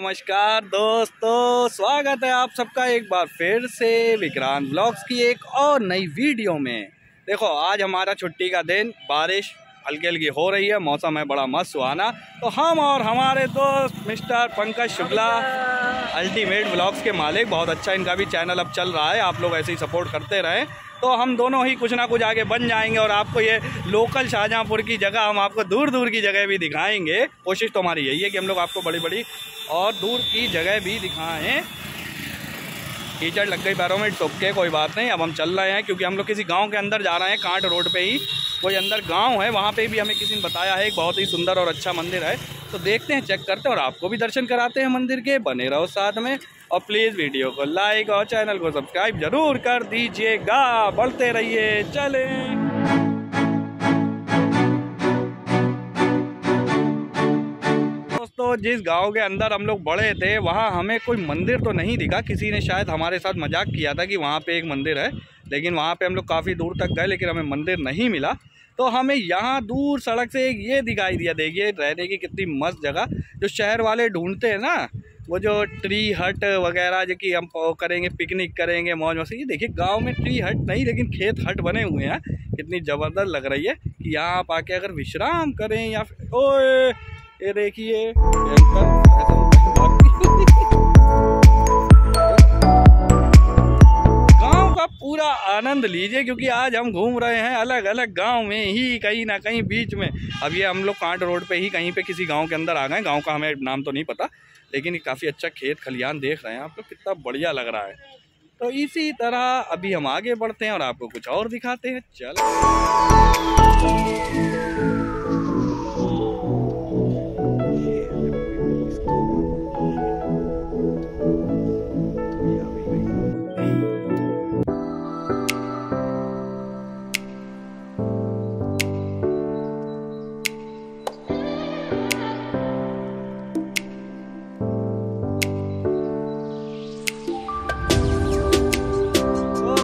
नमस्कार दोस्तों, स्वागत है आप सबका एक बार फिर से विक्रांत ब्लॉग्स की एक और नई वीडियो में। देखो आज हमारा छुट्टी का दिन, बारिश हल्की हल्की हो रही है, मौसम है बड़ा मस्त सुहाना। तो हम और हमारे दोस्त mister Pankaj Shukla, ultimate blogs के मालिक, बहुत अच्छा इनका भी चैनल अब चल रहा है, आप लोग ऐसे ही सपोर्ट करते रहें तो हम दोनों ही कुछ ना कुछ आगे बन जाएंगे और आपको ये लोकल शाहजहाँपुर की जगह हम आपको दूर दूर की जगह भी दिखाएंगे। कोशिश तो हमारी यही है कि हम लोग आपको बड़ी बड़ी और दूर की जगह भी दिखाएं। कीचड़ लग गई पैरों में, टुप के कोई बात नहीं। अब हम चल रहे हैं क्योंकि हम लोग किसी गांव के अंदर जा रहे हैं, कांट रोड पे ही कोई अंदर गांव है, वहाँ पे भी हमें किसी ने बताया है एक बहुत ही सुंदर और अच्छा मंदिर है। तो देखते हैं, चेक करते हैं और आपको भी दर्शन कराते हैं मंदिर के। बने रहो साथ में और प्लीज़ वीडियो को लाइक और चैनल को सब्सक्राइब जरूर कर दीजिएगा। बढ़ते रहिए, चलें। तो जिस गांव के अंदर हम लोग बड़े थे वहाँ हमें कोई मंदिर तो नहीं दिखा, किसी ने शायद हमारे साथ मजाक किया था कि वहाँ पे एक मंदिर है, लेकिन वहाँ पे हम लोग काफ़ी दूर तक गए लेकिन हमें मंदिर नहीं मिला। तो हमें यहाँ दूर सड़क से एक ये दिखाई दिया, देखिए रहने की कितनी मस्त जगह, जो शहर वाले ढूंढते हैं ना, वो जो ट्री हट वगैरह जो कि हम करेंगे, पिकनिक करेंगे, मौज मस्ती। देखिए गांव में ट्री हट नहीं लेकिन खेत हट बने हुए हैं, कितनी ज़बरदस्त लग रही है कि यहाँ आप आके अगर विश्राम करें या फिर ओए ये देखिए गांव का पूरा आनंद लीजिए क्योंकि आज हम घूम रहे हैं अलग अलग गांव में ही, कहीं ना कहीं बीच में। अब ये हम लोग कांट रोड पे ही कहीं पे किसी गांव के अंदर आ गए, गांव का हमें नाम तो नहीं पता, लेकिन काफ़ी अच्छा खेत खलिहान देख रहे हैं आप लोग, कितना बढ़िया लग रहा है। तो इसी तरह अभी हम आगे बढ़ते हैं और आपको कुछ और दिखाते हैं, चलो।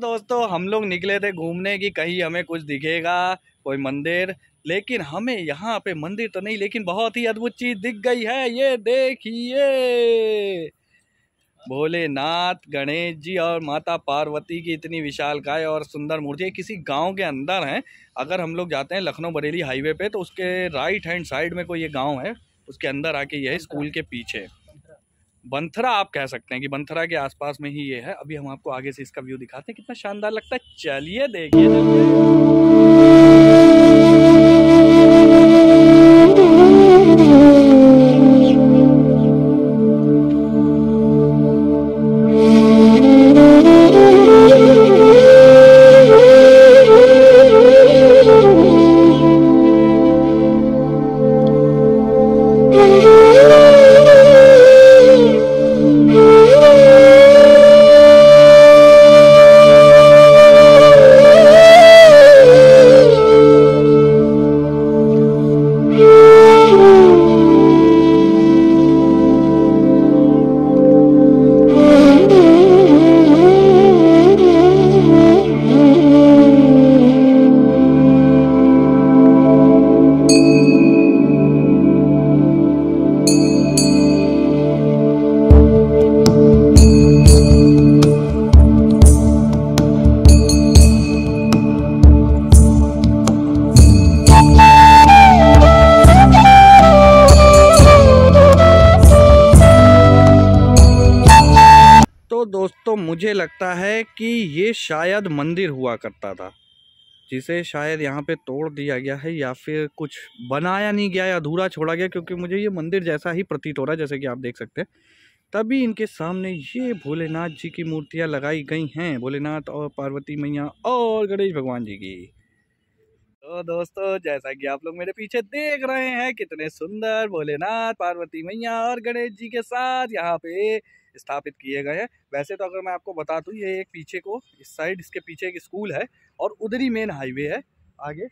दोस्तों हम लोग निकले थे घूमने की, कहीं हमें कुछ दिखेगा कोई मंदिर, लेकिन हमें यहाँ पे मंदिर तो नहीं, लेकिन बहुत ही अद्भुत चीज दिख गई है। ये देखिए भोलेनाथ, गणेश जी और माता पार्वती की इतनी विशालकाय और सुंदर मूर्ति, किसी गांव के अंदर है। अगर हम लोग जाते हैं लखनऊ बरेली हाईवे पे तो उसके राइट हैंड साइड में कोई ये गाँव है, उसके अंदर आके ये है, स्कूल के पीछे बंथरा, आप कह सकते हैं कि बंथरा के आसपास में ही ये है। अभी हम आपको आगे से इसका व्यू दिखाते हैं, कितना शानदार लगता है, चलिए देखिए। दोस्तों मुझे लगता है कि ये शायद मंदिर हुआ करता था, जिसे शायद यहाँ पे तोड़ दिया गया है या फिर कुछ बनाया नहीं गया या अधूरा छोड़ा गया, क्योंकि मुझे ये मंदिर जैसा ही प्रतीत हो रहा है जैसे कि आप देख सकते हैं। तभी इनके सामने ये भोलेनाथ जी की मूर्तियाँ लगाई गई हैं, भोलेनाथ और पार्वती मैया और गणेश भगवान जी की। तो दोस्तों जैसा कि आप लोग मेरे पीछे देख रहे हैं, कितने सुंदर भोलेनाथ, पार्वती मैया और गणेश जी के साथ यहाँ पे स्थापित किए गए हैं। वैसे तो अगर मैं आपको बता दूँ, ये एक पीछे को इस साइड इसके पीछे एक स्कूल है और उधर ही मेन हाईवे है आगे,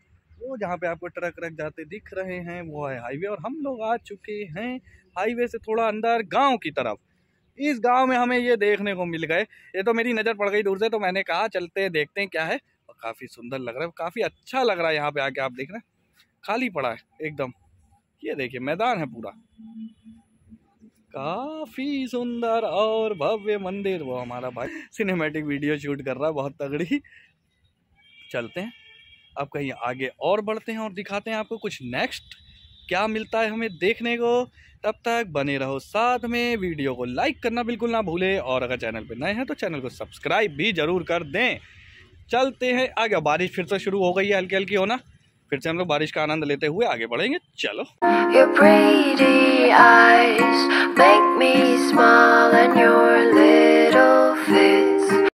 वो जहाँ पे आपको ट्रक रख जाते दिख रहे हैं वो है हाईवे। और हम लोग आ चुके हैं हाईवे से थोड़ा अंदर गांव की तरफ। इस गांव में हमें ये देखने को मिल गए, ये तो मेरी नज़र पड़ गई दूर से, तो मैंने कहा चलते हैं देखते हैं क्या है। और काफ़ी सुंदर लग रहा है, काफ़ी अच्छा लग रहा है। यहाँ पे आके आप देख रहे हैं खाली पड़ा है एकदम, ये देखिए मैदान है पूरा, काफ़ी सुंदर और भव्य मंदिर। वो हमारा भाई सिनेमैटिक वीडियो शूट कर रहा है बहुत तगड़ी। चलते हैं अब कहीं आगे और बढ़ते हैं और दिखाते हैं आपको कुछ नेक्स्ट क्या मिलता है हमें देखने को। तब तक बने रहो साथ में, वीडियो को लाइक करना बिल्कुल ना भूले और अगर चैनल पर नए हैं तो चैनल को सब्सक्राइब भी ज़रूर कर दें। चलते हैं आगे। बारिश फिर से शुरू हो गई है हल्की हल्की होना, फिर से हम लोग बारिश का आनंद लेते हुए आगे बढ़ेंगे। चलो।